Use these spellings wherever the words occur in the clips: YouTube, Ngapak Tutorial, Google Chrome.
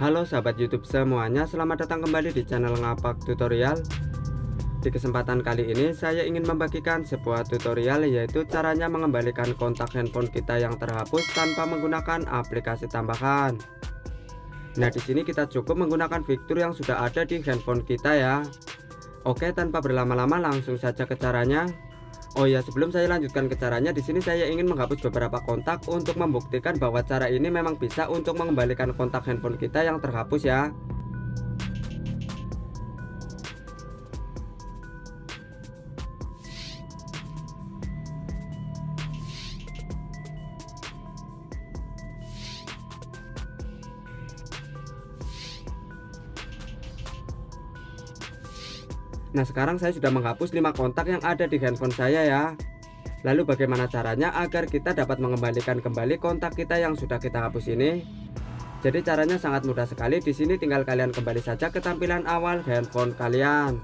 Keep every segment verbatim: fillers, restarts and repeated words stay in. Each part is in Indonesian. Halo sahabat YouTube semuanya, selamat datang kembali di channel Ngapak Tutorial. Di kesempatan kali ini saya ingin membagikan sebuah tutorial, yaitu caranya mengembalikan kontak handphone kita yang terhapus tanpa menggunakan aplikasi tambahan. Nah, di sini kita cukup menggunakan fitur yang sudah ada di handphone kita ya. Oke, tanpa berlama-lama langsung saja ke caranya. Oh ya, sebelum saya lanjutkan ke caranya, di sini saya ingin menghapus beberapa kontak untuk membuktikan bahwa cara ini memang bisa untuk mengembalikan kontak handphone kita yang terhapus ya. Nah, sekarang saya sudah menghapus lima kontak yang ada di handphone saya ya. Lalu bagaimana caranya agar kita dapat mengembalikan kembali kontak kita yang sudah kita hapus ini? Jadi caranya sangat mudah sekali. Di sini tinggal kalian kembali saja ke tampilan awal handphone kalian.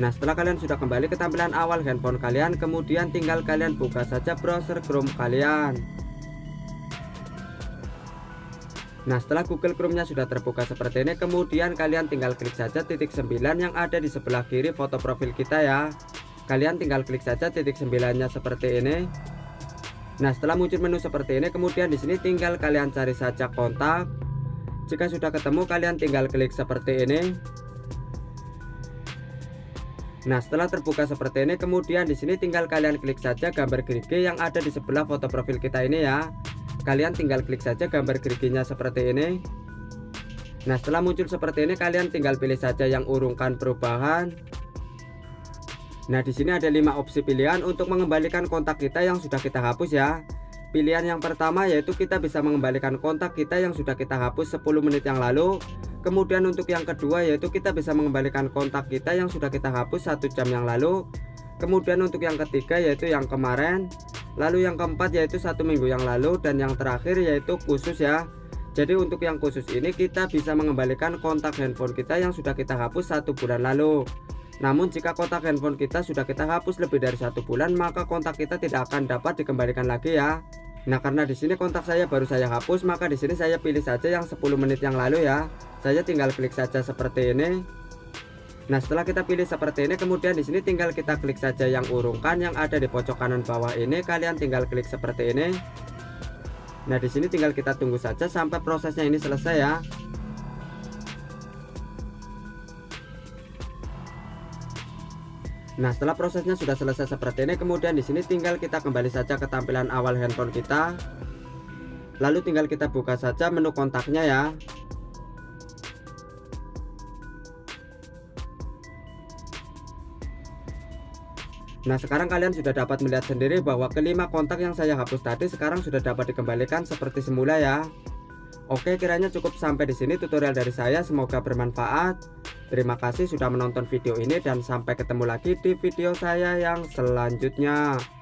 Nah, setelah kalian sudah kembali ke tampilan awal handphone kalian, kemudian tinggal kalian buka saja browser Chrome kalian. Nah, setelah Google Chrome-nya sudah terbuka seperti ini, kemudian kalian tinggal klik saja titik sembilan yang ada di sebelah kiri foto profil kita ya. Kalian tinggal klik saja titik sembilan-nya seperti ini. Nah, setelah muncul menu seperti ini, kemudian di sini tinggal kalian cari saja kontak. Jika sudah ketemu, kalian tinggal klik seperti ini. Nah, setelah terbuka seperti ini, kemudian di sini tinggal kalian klik saja gambar gerigi yang ada di sebelah foto profil kita ini ya. Kalian tinggal klik saja gambar geriginya seperti ini. Nah, setelah muncul seperti ini, kalian tinggal pilih saja yang urungkan perubahan. Nah, di sini ada lima opsi pilihan untuk mengembalikan kontak kita yang sudah kita hapus ya. Pilihan yang pertama yaitu kita bisa mengembalikan kontak kita yang sudah kita hapus sepuluh menit yang lalu. Kemudian untuk yang kedua yaitu kita bisa mengembalikan kontak kita yang sudah kita hapus satu jam yang lalu. Kemudian untuk yang ketiga yaitu yang kemarin. Lalu yang keempat yaitu satu minggu yang lalu, dan yang terakhir yaitu khusus ya. Jadi untuk yang khusus ini kita bisa mengembalikan kontak handphone kita yang sudah kita hapus satu bulan lalu. Namun jika kontak handphone kita sudah kita hapus lebih dari satu bulan, maka kontak kita tidak akan dapat dikembalikan lagi ya. Nah, karena di sini kontak saya baru saya hapus, maka di sini saya pilih saja yang sepuluh menit yang lalu ya. Saya tinggal klik saja seperti ini. Nah, setelah kita pilih seperti ini, kemudian di sini tinggal kita klik saja yang urungkan yang ada di pojok kanan bawah ini. Kalian tinggal klik seperti ini. Nah, di sini tinggal kita tunggu saja sampai prosesnya ini selesai ya. Nah, setelah prosesnya sudah selesai seperti ini, kemudian di sini tinggal kita kembali saja ke tampilan awal handphone kita. Lalu tinggal kita buka saja menu kontaknya ya. Nah, sekarang kalian sudah dapat melihat sendiri bahwa kelima kontak yang saya hapus tadi sekarang sudah dapat dikembalikan seperti semula ya. Oke, kiranya cukup sampai di sini tutorial dari saya, semoga bermanfaat. Terima kasih sudah menonton video ini dan sampai ketemu lagi di video saya yang selanjutnya.